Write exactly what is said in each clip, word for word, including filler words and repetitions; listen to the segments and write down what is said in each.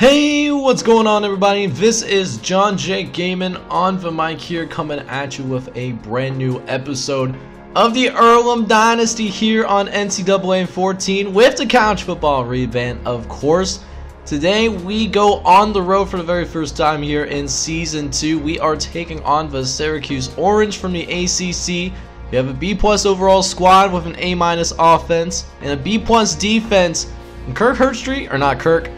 Hey, what's going on, everybody? This is John Jake Gaiman on the mic here, coming at you with a brand new episode of the Earlham Dynasty here on N C double A fourteen with the Couch Football revamp, of course. Today, we go on the road for the very first time here in Season two. We are taking on the Syracuse Orange from the A C C. We have a B-plus overall squad with an A-minus offense and a B-plus defense. And Kirk Hurtstreet, or not Kirk,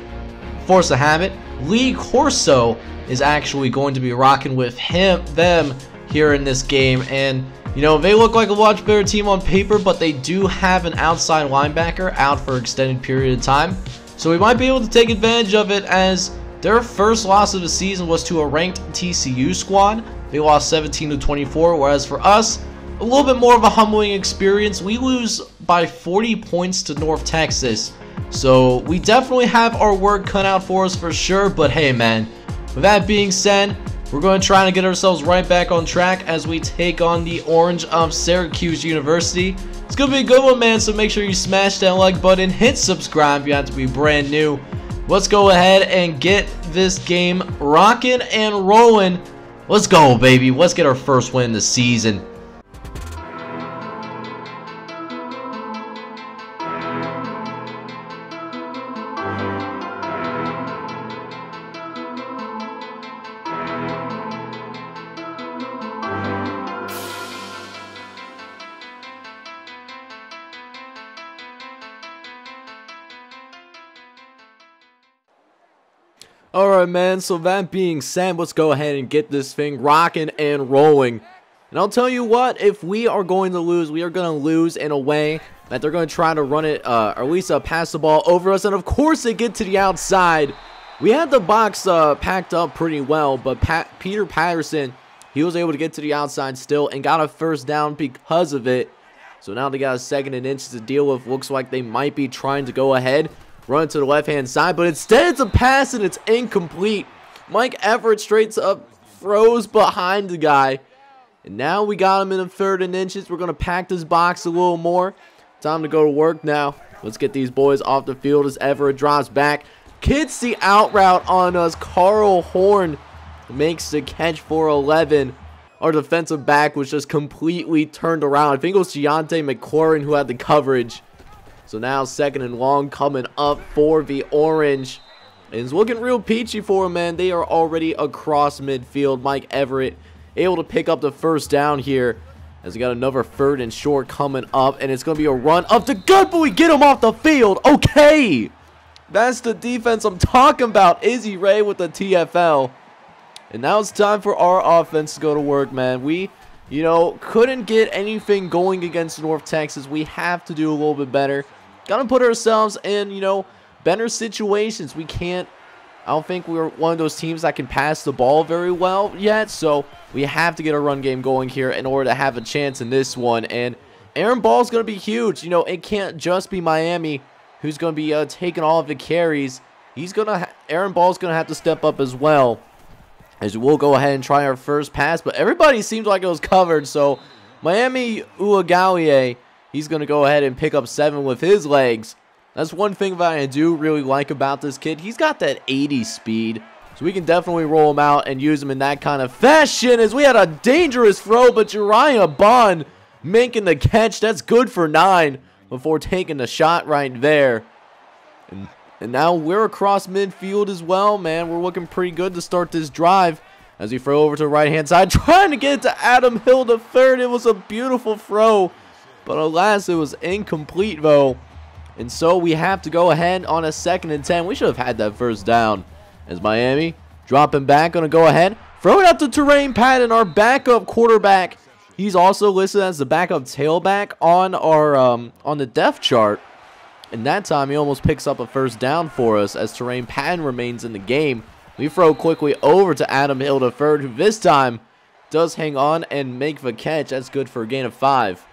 force of habit, Lee Corso is actually going to be rocking with him them here in this game. And you know, they look like a much better team on paper, but they do have an outside linebacker out for an extended period of time, so we might be able to take advantage of it, as their first loss of the season was to a ranked T C U squad. They lost seventeen to twenty-four, whereas for us, a little bit more of a humbling experience. We lose by forty points to North Texas. So we definitely have our work cut out for us for sure, but hey man, with that being said, we're going to try to get ourselves right back on track as we take on the Orange of Syracuse University. It's going to be a good one, man, so make sure you smash that like button, hit subscribe if you have to be brand new. Let's go ahead and get this game rocking and rolling. Let's go, baby. Let's get our first win this season. Alright, man, so that being said, let's go ahead and get this thing rocking and rolling. And I'll tell you what, if we are going to lose, we are going to lose in a way that they're going to try to run it, uh, or at least uh, pass the ball over us. And of course they get to the outside. We had the box uh, packed up pretty well, but Pat Peter Patterson, he was able to get to the outside still and got a first down because of it. So now they got a second and inches to deal with. Looks like they might be trying to go ahead, run to the left-hand side, but instead it's a pass and it's incomplete. Mike Everett straight up throws behind the guy. And now we got him in a third and inches. We're going to pack this box a little more. Time to go to work now. Let's get these boys off the field as Everett drops back. Kicks the out route on us. Carl Horn makes the catch for eleven. Our defensive back was just completely turned around. I think it was Deontay McLaurin who had the coverage. So now second and long coming up for the Orange. And it's looking real peachy for them, man. They are already across midfield. Mike Everett able to pick up the first down here, as we got another third and short coming up. And it's going to be a run up the gut, but we get him off the field. Okay. That's the defense I'm talking about. Izzy Ray with the T F L. And now it's time for our offense to go to work, man. We, you know, couldn't get anything going against North Texas. We have to do a little bit better. Got to put ourselves in, you know, better situations. We can't, I don't think we're one of those teams that can pass the ball very well yet. So we have to get a run game going here in order to have a chance in this one. And Aaron Ball is going to be huge. You know, it can't just be Miami who's going to be uh, taking all of the carries. He's going to, Aaron Ball is going to have to step up as well, as we'll go ahead and try our first pass. But everybody seems like it was covered. So Miami Uagawie, he's going to go ahead and pick up seven with his legs. That's one thing that I do really like about this kid. He's got that eighty speed. So we can definitely roll him out and use him in that kind of fashion, as we had a dangerous throw. But Jariah Bond making the catch. That's good for nine before taking the shot right there. And And now we're across midfield as well, man. We're looking pretty good to start this drive, as we throw over to the right-hand side, trying to get it to Adam Hildeferd. It was a beautiful throw, but alas, it was incomplete, though. And so we have to go ahead on a second and ten. We should have had that first down, as Miami dropping back. Going to go ahead, throw it up to Terrain Patton, our backup quarterback. He's also listed as the backup tailback on, our, um, on the depth chart. And that time, he almost picks up a first down for us, as Terrain Patton remains in the game. We throw quickly over to Adam Hildeferd, who this time does hang on and make the catch. That's good for a gain of five.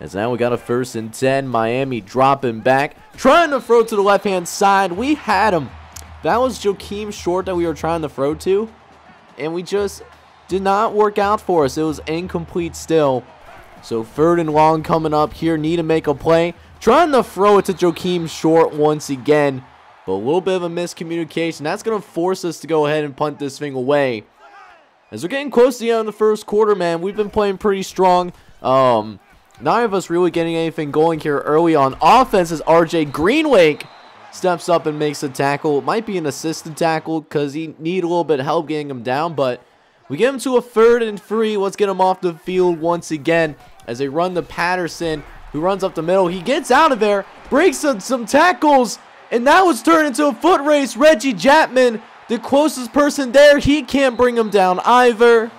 As now we got a first and ten. Miami dropping back, trying to throw to the left-hand side. We had him. That was Joaquim Short that we were trying to throw to, and we just did not work out for us. It was incomplete still. So third and long coming up here. Need to make a play. Trying to throw it to Joaquim Short once again. But a little bit of a miscommunication. That's going to force us to go ahead and punt this thing away. As we're getting close to the end of the first quarter, man, we've been playing pretty strong. Um, none of us really getting anything going here early on. Offense is R J Greenlake. Steps up and makes a tackle. It might be an assisted tackle because he need a little bit of help getting him down, but we get him to a third and three. Let's get him off the field once again as they run to Patterson, who runs up the middle. He gets out of there, breaks some, some tackles, and that was turned into a foot race. Reggie Jattman, the closest person there, he can't bring him down either.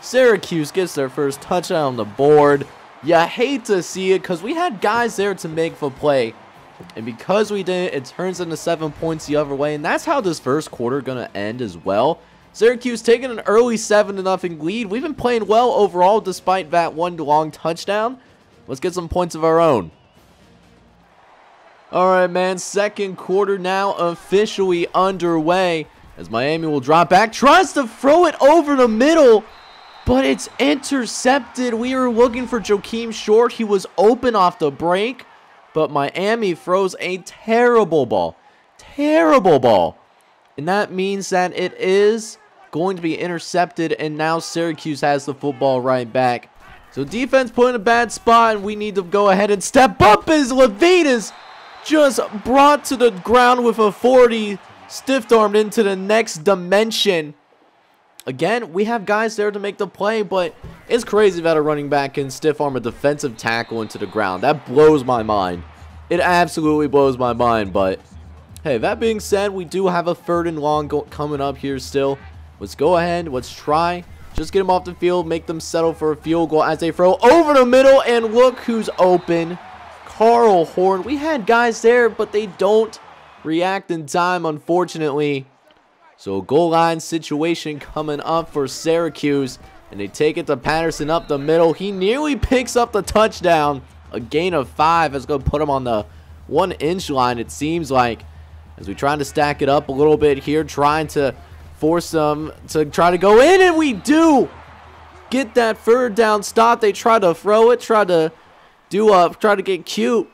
Syracuse gets their first touchdown on the board. You hate to see it because we had guys there to make the play. And because we didn't, it turns into seven points the other way. And that's how this first quarter going to end as well. Syracuse taking an early seven to nothing lead. We've been playing well overall despite that one long touchdown. Let's get some points of our own. All right, man. Second quarter now officially underway. As Miami will drop back. Tries to throw it over the middle. But it's intercepted. We were looking for Joaquim Short. He was open off the break. But Miami throws a terrible ball. Terrible ball. And that means that it is going to be intercepted. And now Syracuse has the football right back. So defense put in a bad spot. And we need to go ahead and step up as Levitas just brought to the ground with a forty. Stiff-armed into the next dimension. Again, we have guys there to make the play, but it's crazy that a running back can stiff-arm a defensive tackle into the ground. That blows my mind. It absolutely blows my mind, but hey, that being said, we do have a third and long go coming up here still. Let's go ahead. Let's try. Just get them off the field. Make them settle for a field goal as they throw over the middle, and look who's open. Carl Horn. We had guys there, but they don't react in time, unfortunately. So goal line situation coming up for Syracuse. And they take it to Patterson up the middle. He nearly picks up the touchdown. A gain of five is going to put him on the one-inch line, it seems like. As we try to stack it up a little bit here. Trying to force them to try to go in. And we do get that third down stop. They try to throw it. Try to do up. Try to get cute.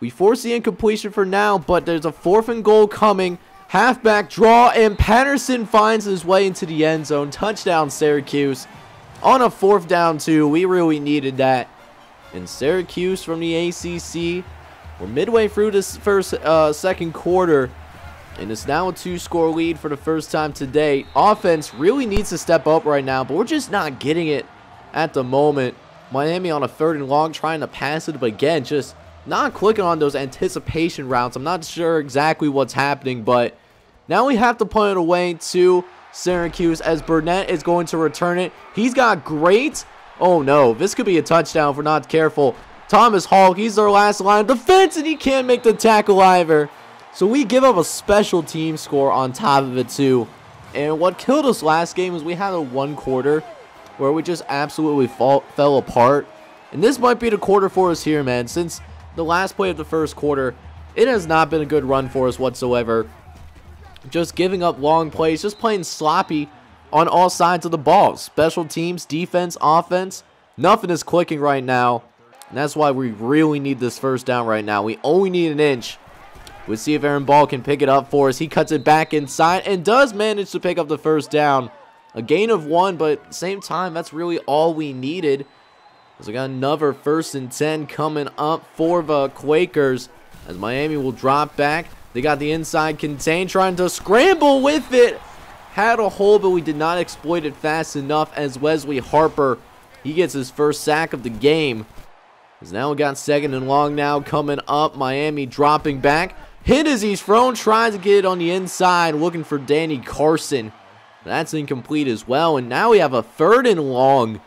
We force the incompletion for now. But there's a fourth and goal coming. Halfback draw, and Patterson finds his way into the end zone. Touchdown, Syracuse. On a fourth down, too. We really needed that. And Syracuse from the A C C. We're midway through this first, uh, second quarter. And it's now a two-score lead for the first time today. Offense really needs to step up right now, but we're just not getting it at the moment. Miami on a third and long, trying to pass it up again. Just not clicking on those anticipation routes. I'm not sure exactly what's happening, but now we have to punt it away to Syracuse as Burnett is going to return it. He's got great. Oh, no. This could be a touchdown if we're not careful. Thomas Hall, he's their last line of defense, and he can't make the tackle either. So we give up a special team score on top of it, too. And what killed us last game is we had a one quarter where we just absolutely fall, fell apart. And this might be the quarter for us here, man. Since the last play of the first quarter, it has not been a good run for us whatsoever. Just giving up long plays, just playing sloppy on all sides of the ball. Special teams, defense, offense, nothing is clicking right now. And that's why we really need this first down right now. We only need an inch. We'll see if Aaron Ball can pick it up for us. He cuts it back inside and does manage to pick up the first down. A gain of one, but at the same time, that's really all we needed. So we got another first and ten coming up for the Quakers as Miami will drop back. They got the inside contained, trying to scramble with it. Had a hole, but we did not exploit it fast enough as Wesley Harper, he gets his first sack of the game. As now we got second and long now coming up. Miami dropping back. Hit as he's thrown, tries to get it on the inside, looking for Danny Carson. That's incomplete as well, and now we have a third and long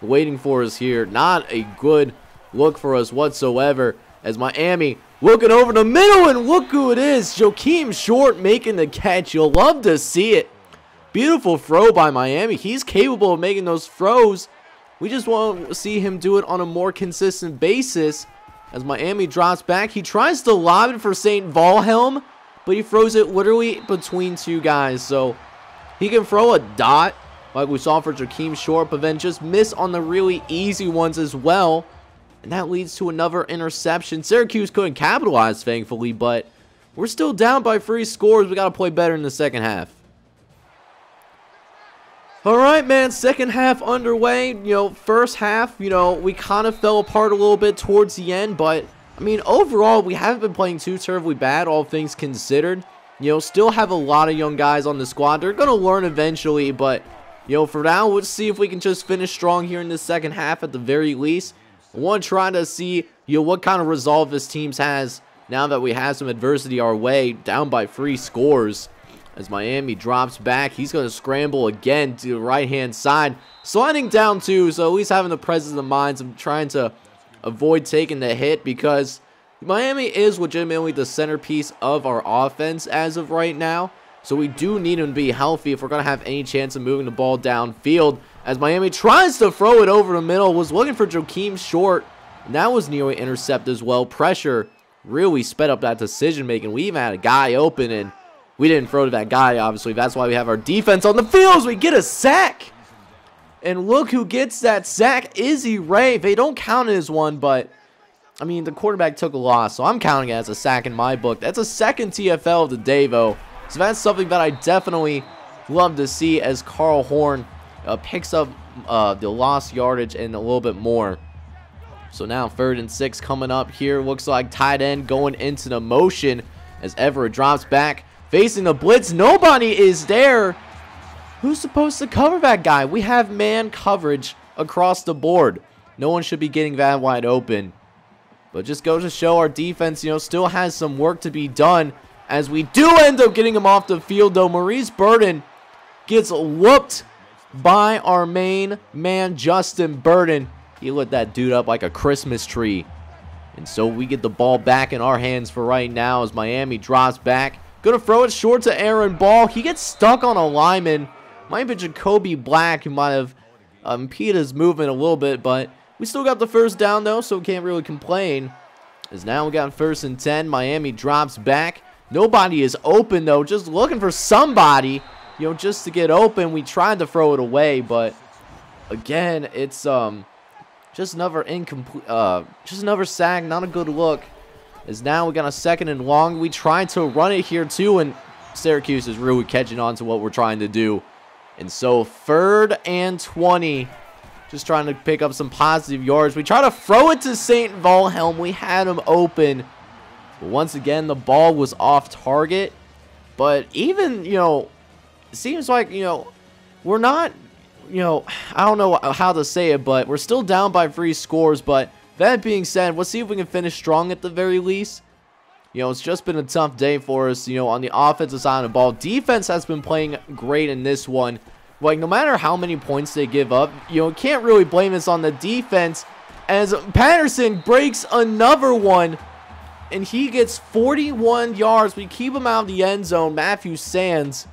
waiting for us here. Not a good look for us whatsoever as Miami looking over the middle, and look who it is. Joaquim Short making the catch. You'll love to see it. Beautiful throw by Miami. He's capable of making those throws. We just want to see him do it on a more consistent basis. As Miami drops back, he tries to lob it for Saint Valhelm, but he throws it literally between two guys. So he can throw a dot like we saw for Joaquim Short, but then just miss on the really easy ones as well. And that leads to another interception. Syracuse couldn't capitalize, thankfully, but We're still down by three scores. We got to play better in the second half. All right, man, second half underway. You know, first half, you know, we kind of fell apart a little bit towards the end, but I mean, overall, we haven't been playing too terribly bad, all things considered. You know, still have a lot of young guys on the squad. They're going to learn eventually, but, you know, for now, let's see if we can just finish strong here in the second half at the very least. I want to try to see, you know, what kind of resolve this team has now that we have some adversity our way, down by three scores. As Miami drops back, he's going to scramble again to the right-hand side. Sliding down too, so at least having the presence of mind of trying to avoid taking the hit, because Miami is legitimately the centerpiece of our offense as of right now. So we do need him to be healthy if we're going to have any chance of moving the ball downfield. As Miami tries to throw it over the middle, was looking for Joaquim Short. And that was nearly intercepted as well. Pressure really sped up that decision making. We even had a guy open and we didn't throw to that guy, obviously. That's why we have our defense on the field as we get a sack. And look who gets that sack, Izzy Ray. They don't count it as one, but, I mean, the quarterback took a loss, so I'm counting it as a sack in my book. That's a second T F L of the day, though. So that's something that I definitely love to see as Carl Horn uh, picks up uh, the lost yardage and a little bit more. So now third and six coming up here. Looks like tight end going into the motion as Everett drops back. Facing the blitz, nobody is there. Who's supposed to cover that guy? We have man coverage across the board. No one should be getting that wide open. But just goes to show our defense, you know, still has some work to be done. As we do end up getting him off the field, though. Maurice Burden gets whooped by our main man, Justin Burden. He lit that dude up like a Christmas tree. And so we get the ball back in our hands for right now as Miami drops back. Gonna throw it short to Aaron Ball. He gets stuck on a lineman. Might have been Jacoby Black who might have impeded his movement a little bit, but we still got the first down though, so can't really complain. As now we got first and ten. Miami drops back. Nobody is open though. Just looking for somebody, you know, just to get open. We tried to throw it away, but again, it's um just another incomplete, uh, just another sack. Not a good look. As now we got a second and long. We tried to run it here too, and Syracuse is really catching on to what we're trying to do. And so third and twenty, just trying to pick up some positive yards. We try to throw it to Saint Valhelm. We had him open. But once again, the ball was off target. But even, you know, it seems like, you know, we're not, you know, I don't know how to say it, but we're still down by three scores. But that being said, let's see if we can finish strong at the very least. You know, it's just been a tough day for us, you know, on the offensive side of the ball. Defense has been playing great in this one. Like, no matter how many points they give up, you know, can't really blame us on the defense. As Patterson breaks another one, and he gets forty-one yards. We keep him out of the end zone. Matthew Sands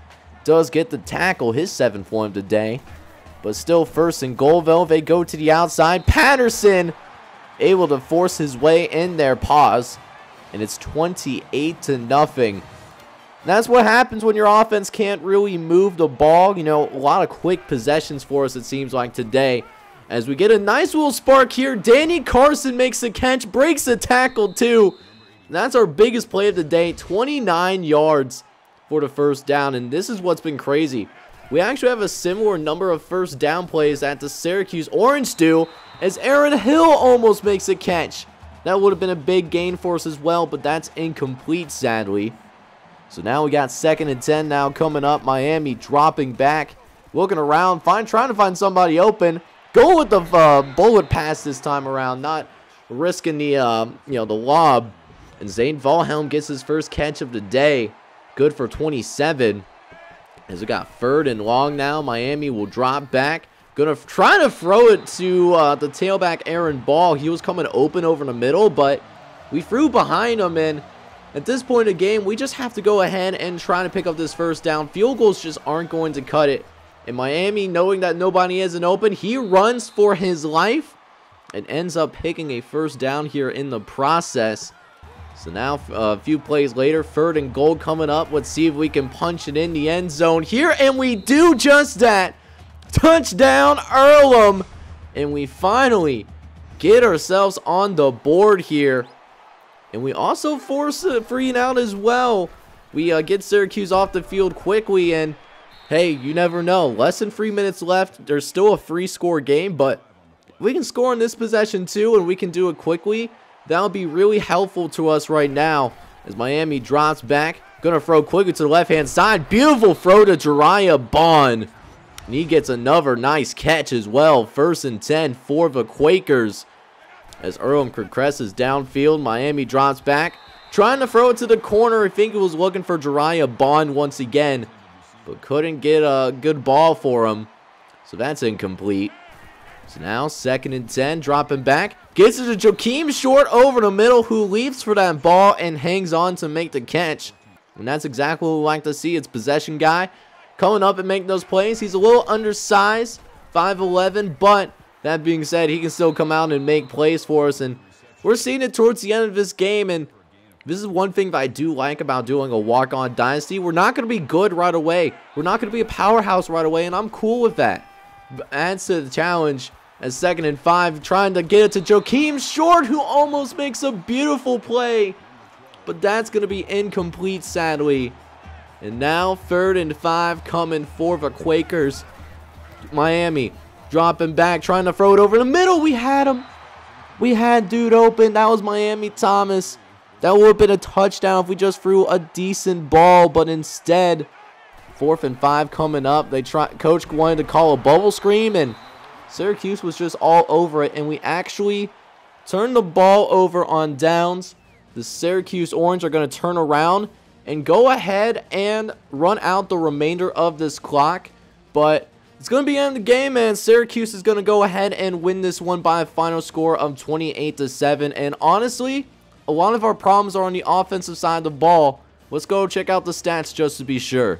does get the tackle, his seventh one of the day. But still first and goal, though. They go to the outside. Patterson able to force his way in there. Pause. And it's twenty-eight to nothing. That's what happens when your offense can't really move the ball. You know, a lot of quick possessions for us, it seems like today. As we get a nice little spark here, Danny Carson makes the catch, breaks the tackle too. And that's our biggest play of the day, twenty-nine yards for the first down. And this is what's been crazy. We actually have a similar number of first down plays that the Syracuse Orange do, as Aaron Hill almost makes a catch. That would have been a big gain for us as well, but that's incomplete, sadly. So now we got second and ten now coming up. Miami dropping back, looking around, find, trying to find somebody open. Go with the uh, bullet pass this time around, not risking the uh, you know the lob. And Zane Valhelm gets his first catch of the day, good for twenty-seven. As we got third and long now, Miami will drop back. Gonna try to throw it to uh, the tailback Aaron Ball. He was coming open over the middle, but we threw behind him. And at this point in the game, we just have to go ahead and try to pick up this first down. Field goals just aren't going to cut it. And Miami, knowing that nobody isn't open, he runs for his life and ends up picking a first down here in the process. So now a few plays later, third and goal coming up. Let's see if we can punch it in the end zone here. And we do just that. Touchdown Earlham, and we finally get ourselves on the board here. And we also force a free and out as well. We uh, get Syracuse off the field quickly, and hey, you never know. Less than three minutes left. There's still a free score game, but we can score on this possession too, and we can do it quickly. That'll be really helpful to us right now as Miami drops back. Gonna throw quickly to the left-hand side. Beautiful throw to Jariah Bond. And he gets another nice catch as well. First and ten for the Quakers. As Earlham progresses downfield, Miami drops back. Trying to throw it to the corner. I think he was looking for Jariah Bond once again, but couldn't get a good ball for him. So that's incomplete. So now second and ten, dropping back. Gets it to Joaquim Short over the middle, who leaps for that ball and hangs on to make the catch. And that's exactly what we like to see. It's possession guy coming up and making those plays. He's a little undersized, five eleven, but that being said, he can still come out and make plays for us. And we're seeing it towards the end of this game. And this is one thing that I do like about doing a walk-on dynasty. We're not going to be good right away. We're not going to be a powerhouse right away, and I'm cool with that. But adds to the challenge at second and five, trying to get it to Joaquim Short, who almost makes a beautiful play. But that's going to be incomplete, sadly. And now third and five coming for the Quakers. Miami dropping back, trying to throw it over the middle. We had him. We had dude open. That was Miami Thomas. That would have been a touchdown if we just threw a decent ball. But instead, fourth and five coming up. They try, Coach wanted to call a bubble screen, and Syracuse was just all over it. And we actually turned the ball over on downs. The Syracuse Orange are going to turn around and go ahead and run out the remainder of this clock. But it's going to be the end of the game, and Syracuse is going to go ahead and win this one by a final score of twenty-eight to seven. And honestly, a lot of our problems are on the offensive side of the ball. Let's go check out the stats just to be sure.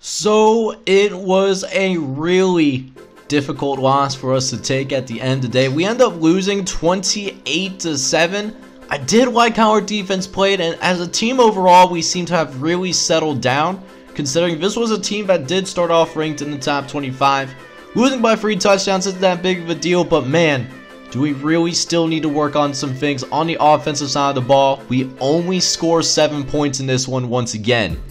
So it was a really difficult loss for us to take at the end of the day. We end up losing twenty-eight to seven. I did like how our defense played, and as a team overall, we seem to have really settled down, considering this was a team that did start off ranked in the top twenty-five. Losing by three touchdowns isn't that big of a deal, but man, do we really still need to work on some things on the offensive side of the ball. We only score seven points in this one once again.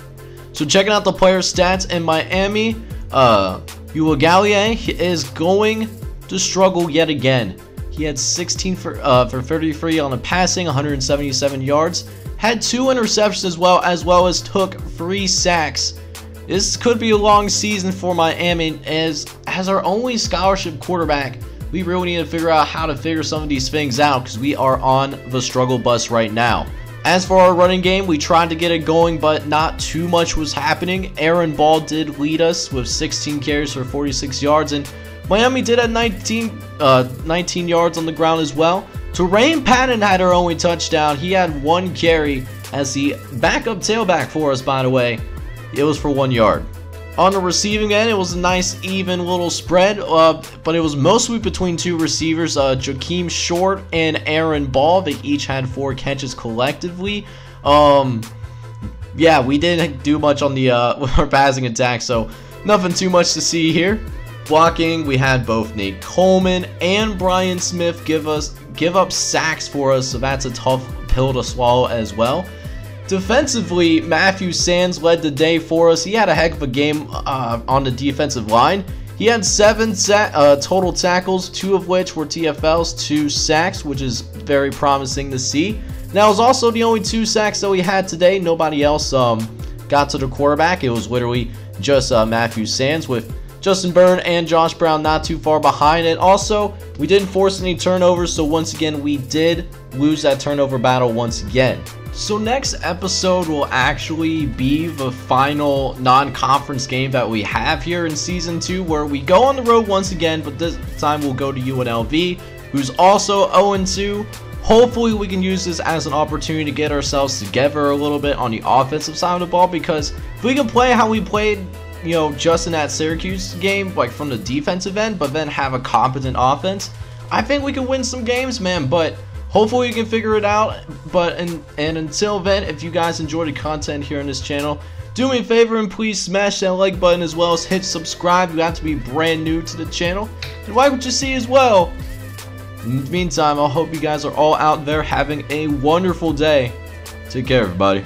So checking out the player stats in Miami, uh... Uagawie is going to struggle yet again. He had sixteen for, uh, for thirty-three on the passing, one hundred seventy-seven yards. Had two interceptions as well, as well as took three sacks. This could be a long season for Miami, as, as our only scholarship quarterback. We really need to figure out how to figure some of these things out, because we are on the struggle bus right now. As for our running game, we tried to get it going, but not too much was happening. Aaron Ball did lead us with sixteen carries for forty-six yards, and Miami did have nineteen, uh, nineteen yards on the ground as well. Terrain Patton had our only touchdown. He had one carry as the backup tailback for us, by the way. It was for one yard. On the receiving end, it was a nice, even little spread, uh, but it was mostly between two receivers, uh, Joaquim Short and Aaron Ball. They each had four catches collectively. Um, yeah, we didn't do much on the uh, our passing attack, so nothing too much to see here. Blocking, we had both Nate Coleman and Brian Smith give us give up sacks for us, so that's a tough pill to swallow as well. Defensively, Matthew Sands led the day for us. He had a heck of a game uh, on the defensive line. He had seven uh, total tackles, two of which were T F Ls, two sacks, which is very promising to see. Now, it was also the only two sacks that we had today. Nobody else um, got to the quarterback. It was literally just uh, Matthew Sands, with Justin Burden and Josh Brown not too far behind it. Also, we didn't force any turnovers, so once again, we did lose that turnover battle once again. So next episode will actually be the final non-conference game that we have here in season two, where we go on the road once again, but this time we'll go to U N L V, who's also oh and two. Hopefully we can use this as an opportunity to get ourselves together a little bit on the offensive side of the ball, because if we can play how we played, you know, just in that Syracuse game, like from the defensive end, but then have a competent offense, I think we can win some games, man. But hopefully you can figure it out. But and, and until then, if you guys enjoy the content here on this channel, do me a favor and please smash that like button, as well as hit subscribe. You have to be brand new to the channel and like what you see as well. In the meantime, I hope you guys are all out there having a wonderful day. Take care, everybody.